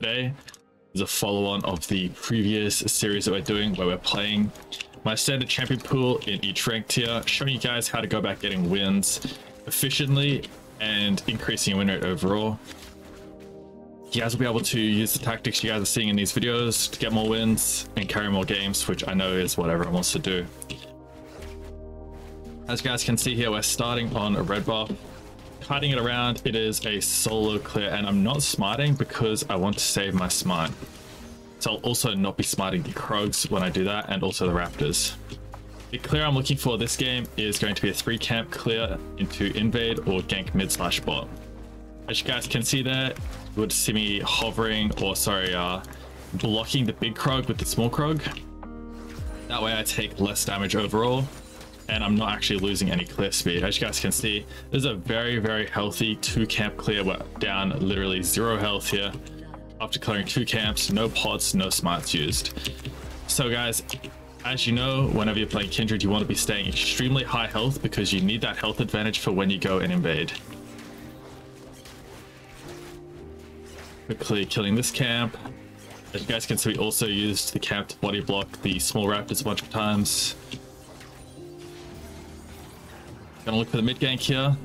Today is a follow-on of the previous series that we're doing, where we're playing my standard champion pool in each rank tier, showing you guys how to go about getting wins efficiently and increasing your win rate overall. You guys will be able to use the tactics you guys are seeing in these videos to get more wins and carry more games, which I know is what everyone wants to do. As you guys can see here, we're starting on a red buff. Kiting it around, it is a solo clear, and I'm not smiting because I want to save my smite. So I'll also not be smiting the Krogs when I do that, and also the Raptors. The clear I'm looking for this game is going to be a 3-camp clear into invade or gank mid slash bot. As you guys can see there, you would see me hovering, or sorry, blocking the big Krog with the small Krog. That way I take less damage overall, and I'm not actually losing any clear speed. As you guys can see, there's a very, very healthy 2-camp clear. We're down literally 0 health here after clearing 2 camps, no pods, no smarts used. So guys, as you know, whenever you're playing Kindred, you want to be staying extremely high health because you need that health advantage for when you go and invade. Quickly killing this camp. As you guys can see, we also used the camp to body block the small raptors a bunch of times. Gonna look for the mid gank here.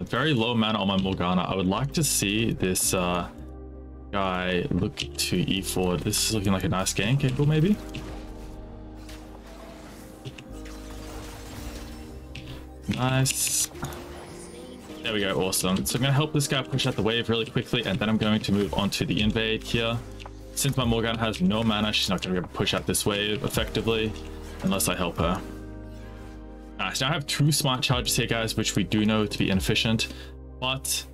A very low mana on my Morgana. I would like to see this guy look to E forward. This is looking like a nice gank angle, maybe. Nice. There we go. Awesome. So I'm gonna help this guy push out the wave really quickly, and then I'm going to move on to the invade here. Since my Morgana has no mana, she's not gonna be able to push out this wave effectively unless I help her. Nice. Now I have 2 smart charges here, guys, which we do know to be inefficient, but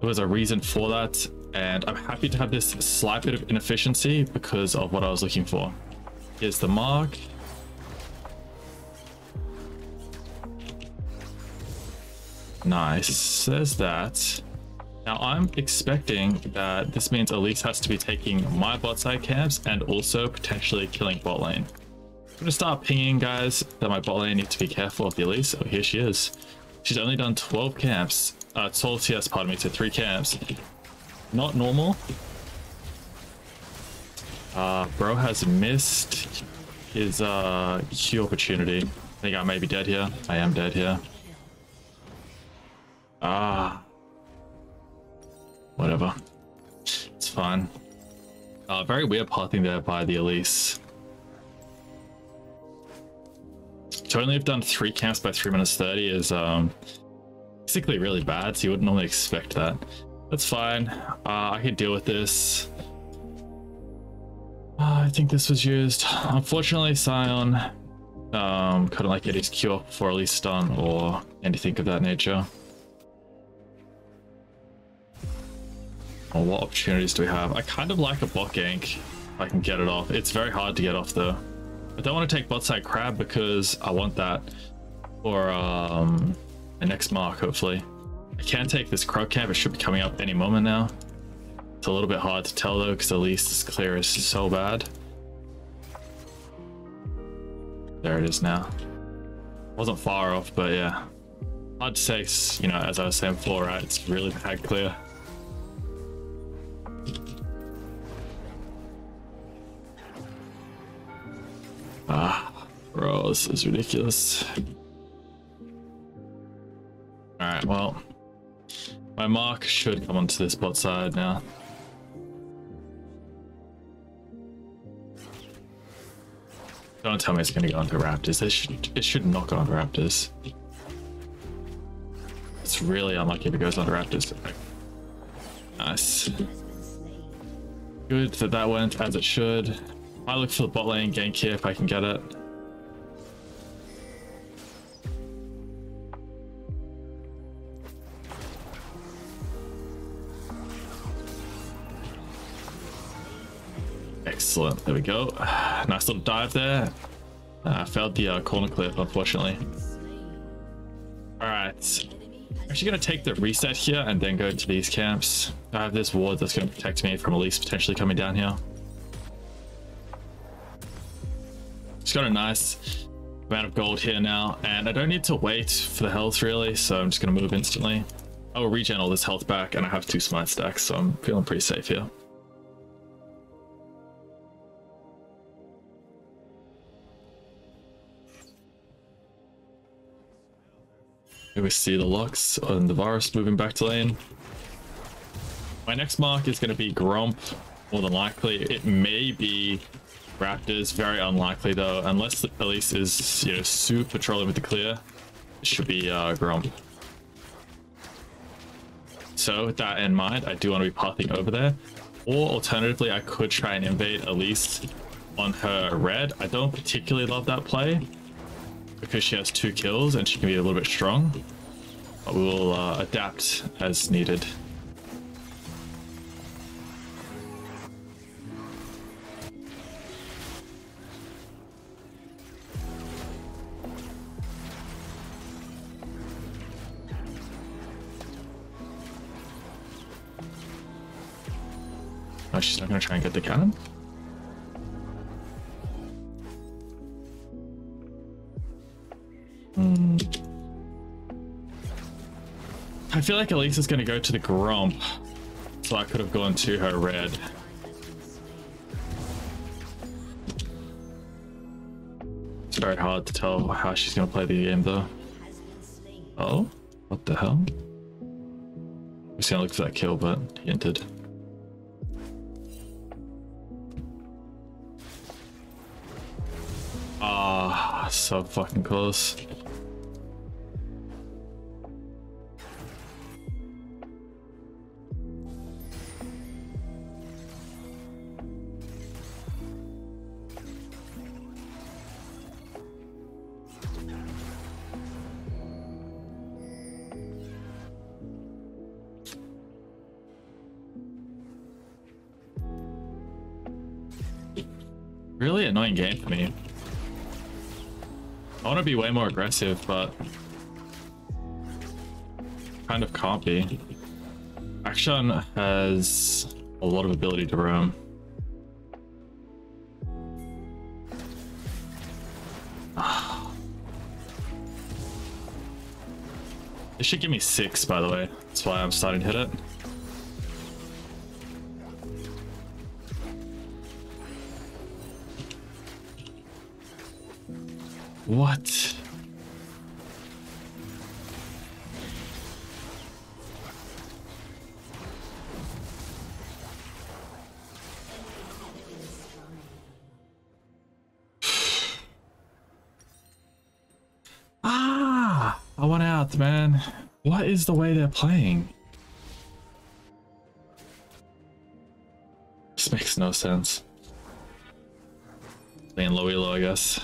there was a reason for that, and I'm happy to have this slight bit of inefficiency because of what I was looking for. Here's the mark. Nice. There's that. Now I'm expecting that this means Elise has to be taking my bot side camps and also potentially killing bot lane. I'm gonna start pinging, guys, that my bot lane needs to be careful of the Elise. Oh, here she is. She's only done 12 camps. 12 TS, pardon me, to 3 camps. Not normal. Bro has missed his Q opportunity. I think I may be dead here. I am dead here. Whatever. It's fine. Very weird pathing there by the Elise. To only have done 3 camps by 3 minutes 30 is basically really bad, so you wouldn't normally expect that. That's fine. I can deal with this. I think this was used. Unfortunately, Scion couldn't like get his Q up before at least stun or anything of that nature. Oh, what opportunities do we have? I kind of like a bot gank if I can get it off. It's very hard to get off though. I don't want to take bot side crab because I want that for the next mark, hopefully. I can take this Krog camp. It should be coming up any moment now. It's a little bit hard to tell though, because at least this clear is so bad. There it is now. Wasn't far off, but yeah. Hard to say, you know, as I was saying before, right? It's really bad clear. Bro, this is ridiculous. Alright, well, my mark should come onto this bot side now. Don't tell me it's going to go onto Raptors. It should not go onto Raptors. It's really unlucky if it goes onto Raptors. Nice. Good that that went as it should. I look for the bot lane gank here if I can get it. Excellent. There we go. Nice little dive there. I failed the corner clip, unfortunately. Alright. I'm actually going to take the reset here and then go to these camps. I have this ward that's going to protect me from Elise potentially coming down here. Just got a nice amount of gold here now, and I don't need to wait for the health really, so I'm just going to move instantly. I will regen all this health back, and I have 2 smite stacks, so I'm feeling pretty safe here. Here we see the Lux and the Varus moving back to lane. My next mark is going to be Gromp, more than likely. It may be Raptors, very unlikely though, unless the Pelisse is, you know, super trolling with the clear. It should be Gromp. So with that in mind, I do want to be pathing over there, or alternatively I could try and invade Elise on her red. I don't particularly love that play because she has 2 kills and she can be a little bit strong, but we will adapt as needed. Oh, she's not going to try and get the cannon. I feel like Elise is going to go to the Gromp, so I could have gone to her red. It's very hard to tell how she's going to play the game though. Oh, what the hell? I was going to look for that kill, but he entered. Ah, so fucking close. Really annoying game for me. I want to be way more aggressive, but kind of can't be. Akshan has a lot of ability to roam. It should give me 6, by the way. That's why I'm starting to hit it. What? Ah! I went out, man. What is the way they're playing? This makes no sense. Playing low ELO, I guess.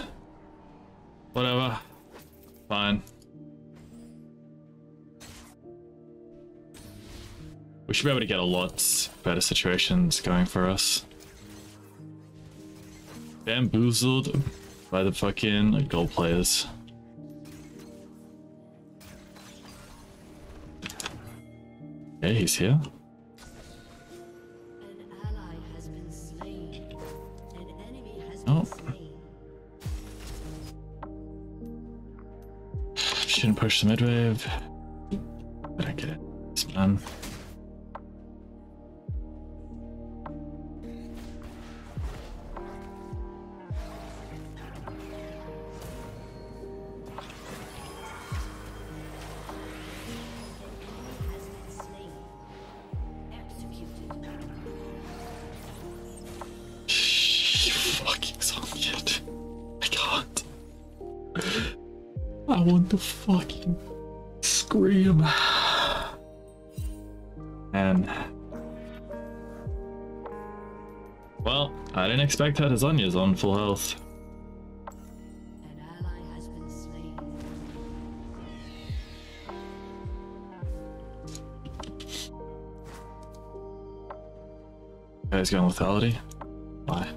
Whatever. Fine. We should be able to get a lot better situations going for us. Bamboozled by the fucking gold players. Okay, he's here. Oh. Shouldn't push the midwave. I don't get it. It's man. I want to fucking scream. And well, I didn't expect that. Azanya's on full health. An ally has been slain. Okay, he's going lethality. Bye.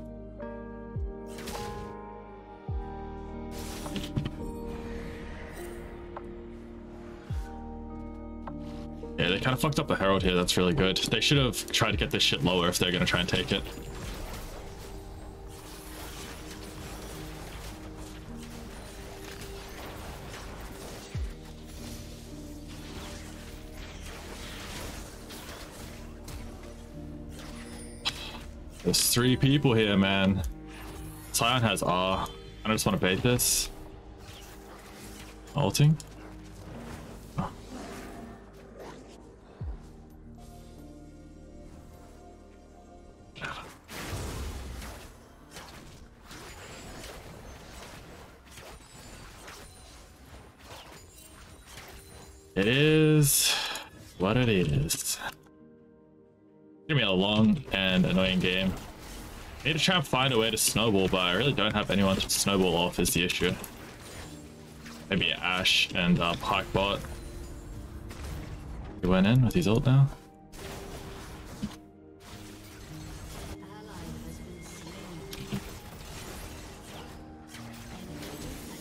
Yeah, they kind of fucked up the Herald here. That's really good. They should have tried to get this shit lower if they're going to try and take it. There's 3 people here, man. Sion has R. I just want to bait this. Ulting. It is what it is. It's gonna be a long and annoying game. I need to try and find a way to snowball, but I really don't have anyone to snowball off is the issue. Maybe Ashe and Pikebot. He went in with his ult now.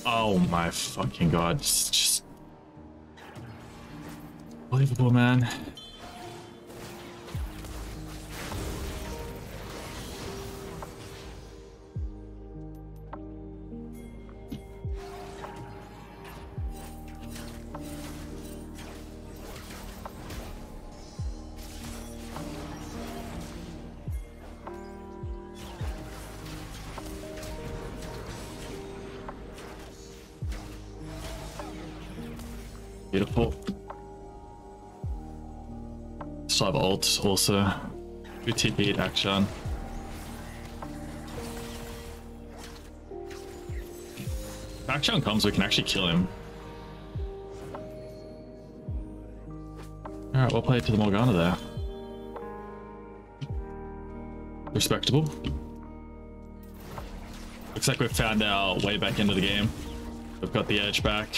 Oh my fucking god, it's just unbelievable, man. Beautiful. So I have ults also. Good TP'd action. If action comes, we can actually kill him. Alright, we'll play to the Morgana there. Respectable. Looks like we've found our way back into the game. We've got the edge back.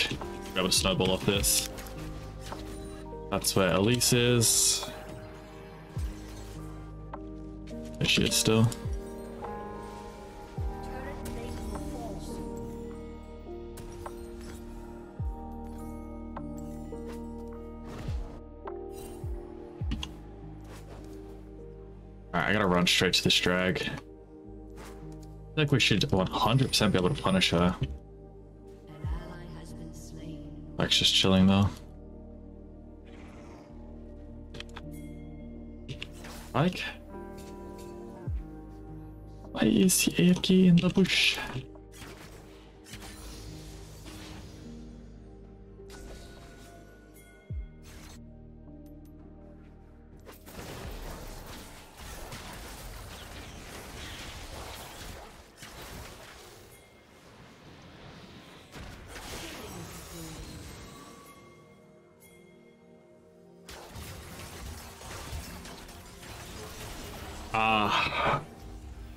Be able to snowball off this. That's where Elise is. There she is still. Alright, I gotta run straight to this drag. I think we should 100% be able to punish her. Black's just chilling though. Like, why is he AFK in the bush?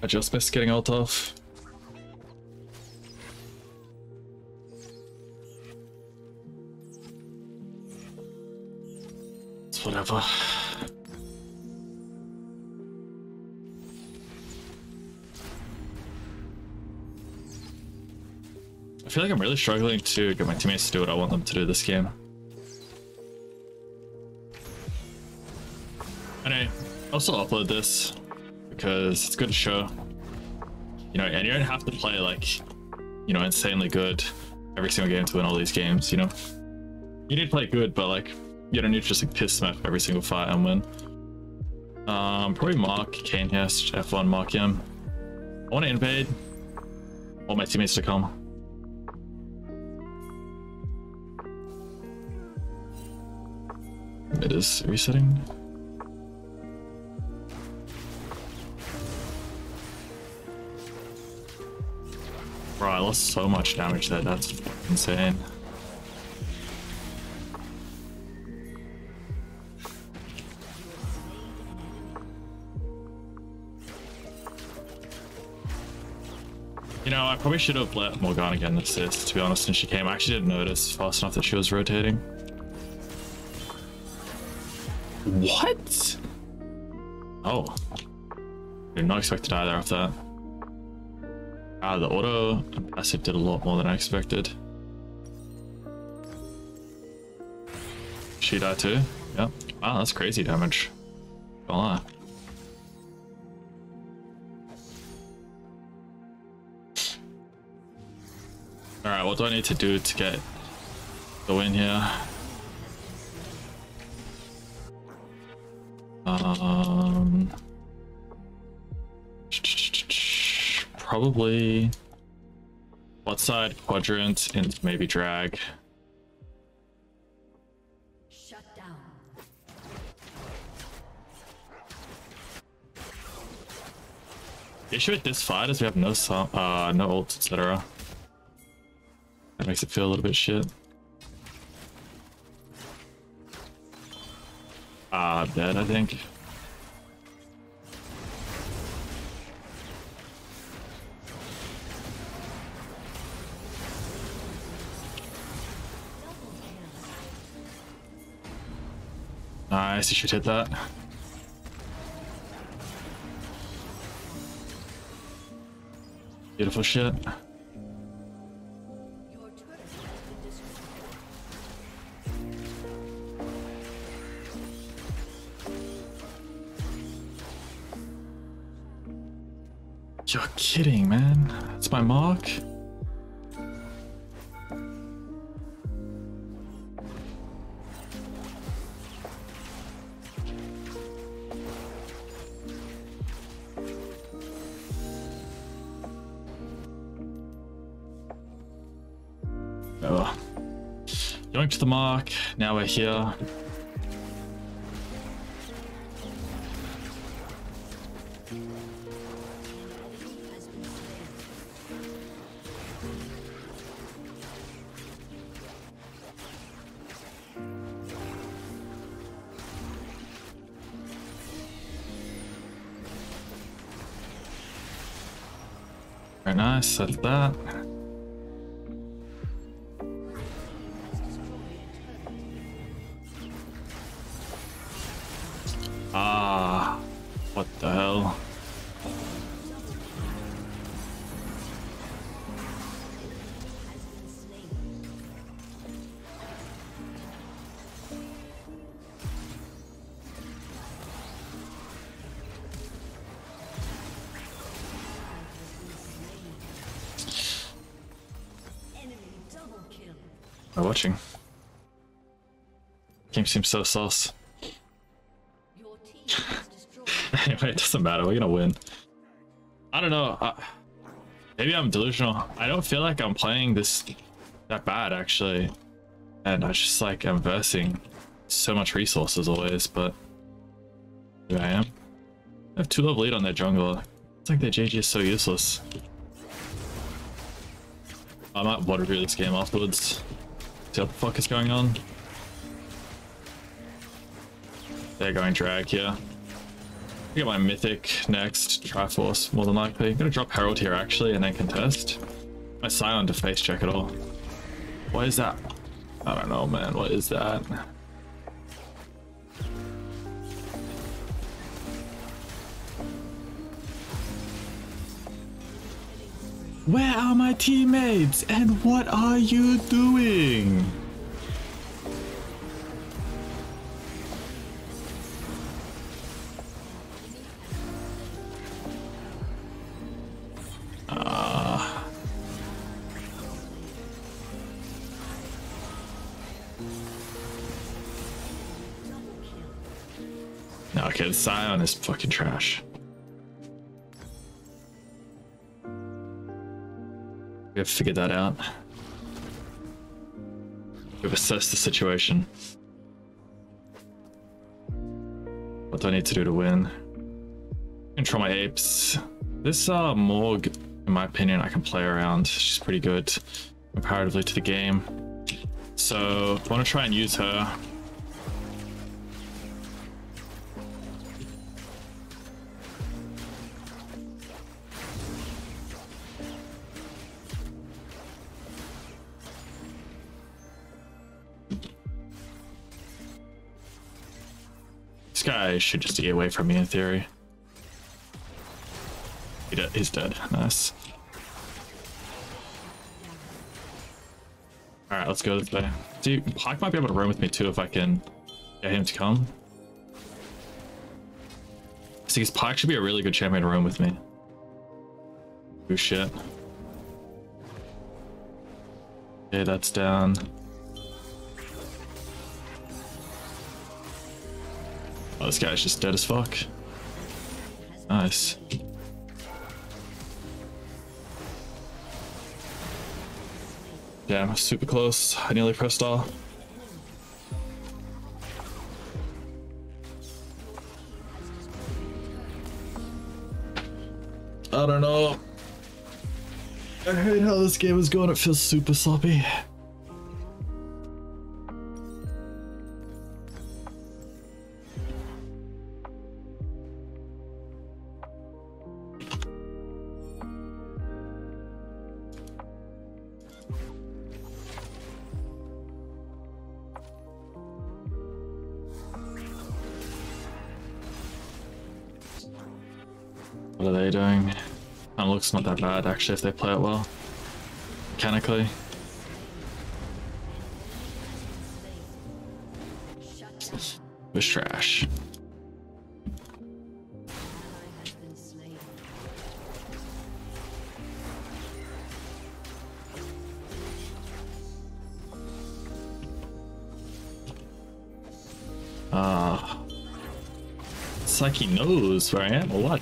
I just missed getting ult off. It's whatever. I feel like I'm really struggling to get my teammates to do what I want them to do this game. Anyway, I'll still upload this. Because it's good to show, you know, and you don't have to play like, you know, insanely good every single game to win all these games, you know. You need to play good, but like, you don't need to just like piss smurf every single fight and win. Probably Mark, Kane Hest, F1, Mark Yam. I want to invade all my teammates to come. It is resetting. Bro, I lost so much damage there, that's insane. You know, I probably should have let Morgana get an assist, to be honest, and she came. I actually didn't notice fast enough that she was rotating. What? Oh. Did not expect to die there after that. Ah, the auto passive did a lot more than I expected. She died too? Yep. Wow, that's crazy damage. Don't lie. Alright, what do I need to do to get the win here? Probably bot side quadrant and maybe drag. Shut down. The issue with this fight is we have no ults, etc. That makes it feel a little bit shit. dead, I think. Nice, you should hit that. Beautiful shit. You're kidding, man. That's my mark. Oh. Yoinked the mark. Now we're here. Very nice, that's that. Ah, what the hell? I'm watching. Game seems so sauce. Anyway, it doesn't matter. We're gonna win. I don't know. Maybe I'm delusional. I don't feel like I'm playing this that bad actually, and I just like am versing so much resources always. But here I am. I have 2-level lead on their jungler. It's like their JG is so useless. I might water through this game afterwards. See what the fuck is going on. They're going drag here. I get my mythic next, Triforce more than likely. I'm gonna drop Herald here actually and then contest. I silent to face check at all. What is that? I don't know, man, what is that? Where are my teammates and what are you doing? No, okay, the Scion is fucking trash. We have figured that out. We've assessed the situation. What do I need to do to win? Control my apes. This Morg, in my opinion, I can play around. She's pretty good comparatively to the game. So I want to try and use her. Guy should just get away from me in theory. He's dead. Nice. Alright, let's go this way. See, Pike might be able to roam with me too if I can get him to come. See, Pike should be a really good champion to roam with me. Oh shit. Okay, that's down. Oh, this guy's just dead as fuck. Nice. Damn, super close. I nearly pressed R. I don't know. I hate how this game is going. It feels super sloppy. What are they doing? Kind of looks not that bad actually if they play it well. Mechanically. It was trash. It's like he knows where I am a lot.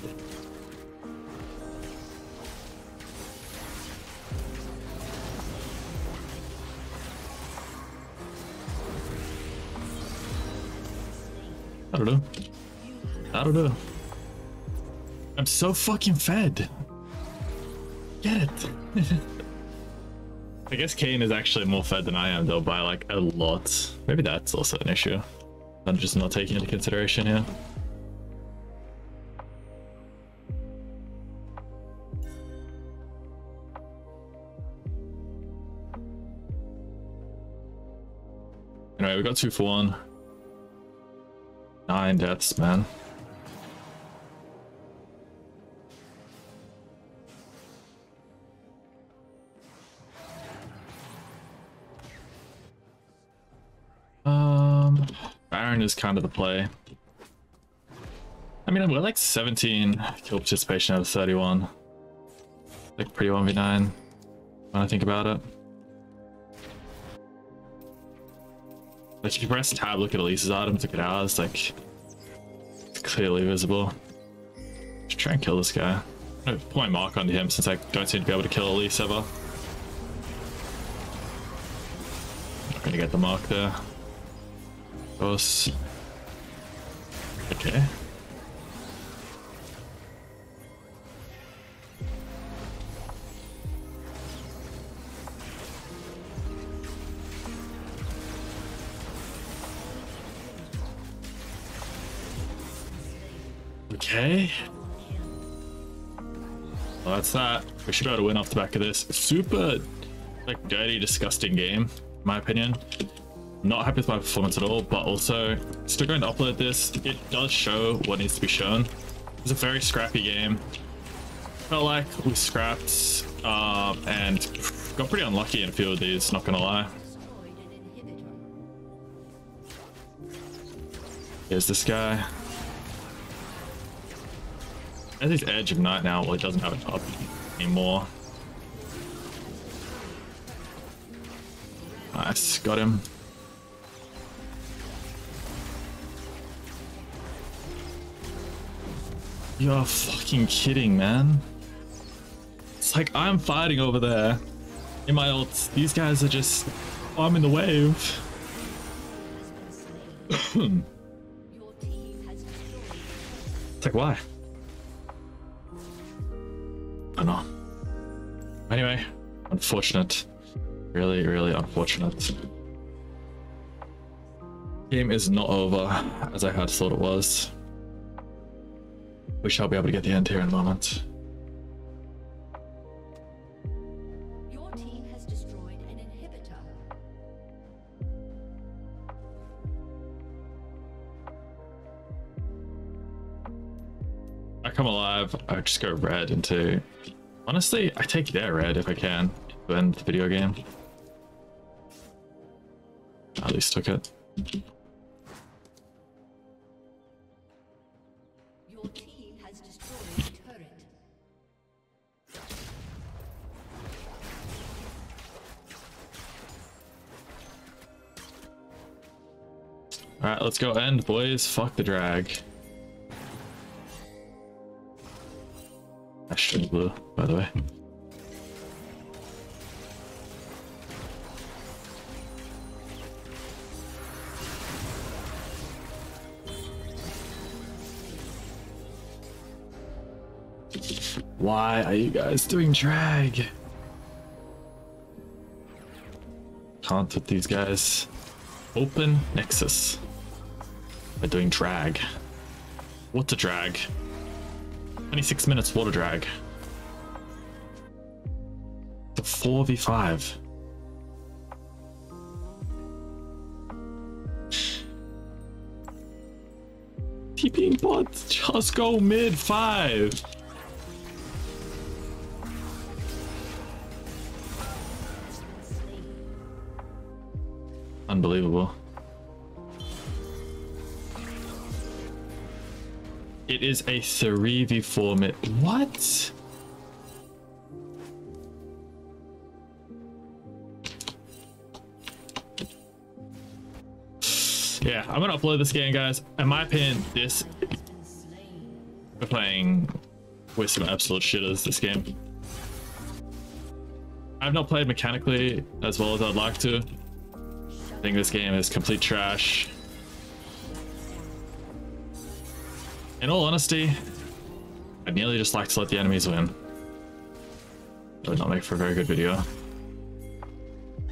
I don't know. I'm so fucking fed. Get it. I guess Kane is actually more fed than I am though by like a lot. Maybe that's also an issue. I'm just not taking into consideration here. Anyway, we got 2 for 1. 9 deaths, man. Baron is kind of the play. I mean, we're like 17 kill participation out of 31. Like pretty 1v9 when I think about it. Like if you press tab, look at Elise's items, look at ours, like it's clearly visible. Just try and kill this guy. I'm gonna put my mark onto him since I don't seem to be able to kill Elise ever. Not gonna get the mark there. Of course. Okay. Okay. Well, that's that. We should be able to win off the back of this. Super, like, dirty, disgusting game, in my opinion. Not happy with my performance at all, but also still going to upload this. It does show what needs to be shown. It's a very scrappy game. Felt like we scrapped and got pretty unlucky in a few of these, not gonna lie. Here's this guy. As his edge of night now, well, he doesn't have it up anymore. Nice, got him. You're fucking kidding, man. It's like I'm fighting over there in my ults. These guys are just farming the wave. It's like, why? No. Anyway, unfortunate. Really, really unfortunate. Game is not over as I had thought it was. We shall be able to get the end here in a moment. Your team has destroyed an inhibitor. I come alive, I just go red into... Honestly, I take their red if I can to end the video game. I at least took it. Your team has destroyed a turret. Alright, let's go end, boys. Fuck the drag. I should have blue, by the way. Why are you guys doing drag? Can't with these guys. Open Nexus. By doing drag. What a drag. 26 minutes water drag. It's a 4v5. TPing bots, just go mid 5. unbelievable. It is a 3v4 mid. What? Yeah, I'm gonna upload this game, guys. In my opinion, this we're playing with some absolute shitters this game. I've not played mechanically as well as I'd like to. I think this game is complete trash. In all honesty, I'd merely just like to let the enemies win. That would not make for a very good video.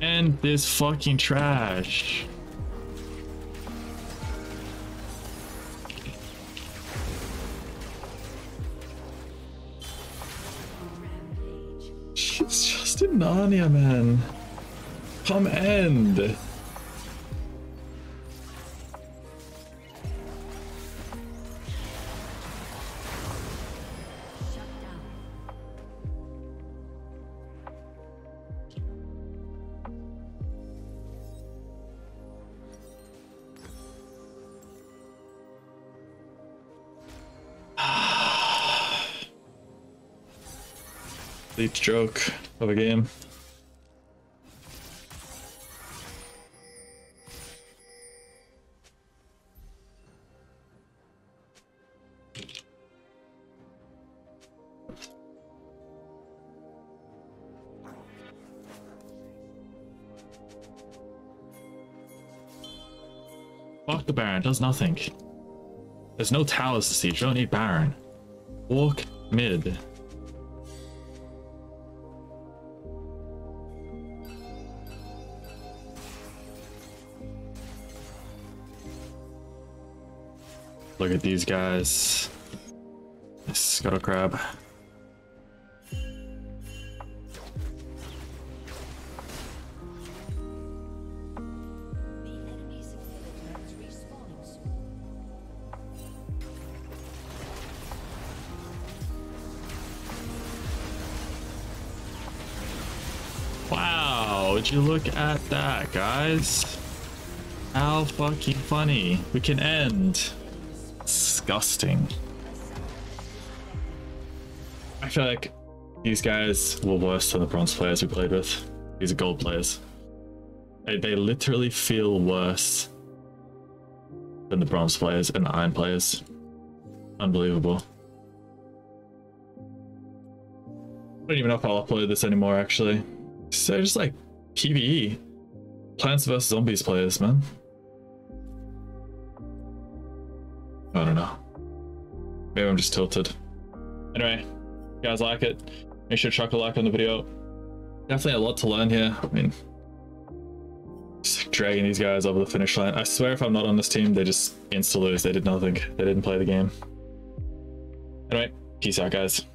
And this fucking trash. It's just in Narnia, man. Come end. Deep joke of a game. Fuck the Baron, does nothing. There's no towers to siege, you don't need Baron. Walk mid. Look at these guys. This scuttle crab. Wow, would you look at that, guys? How fucking funny. We can end. Disgusting. I feel like these guys were worse than the bronze players we played with. These are gold players. They literally feel worse than the bronze players and the iron players. Unbelievable. I don't even know if I'll upload this anymore, actually. So just like PvE. Plants vs. Zombies players, man. I don't know. Maybe I'm just tilted. Anyway, if you guys like it, make sure to chuck a like on the video. Definitely a lot to learn here. I mean, just like dragging these guys over the finish line. I swear if I'm not on this team, they just insta-lose. They did nothing. They didn't play the game. Anyway, peace out, guys.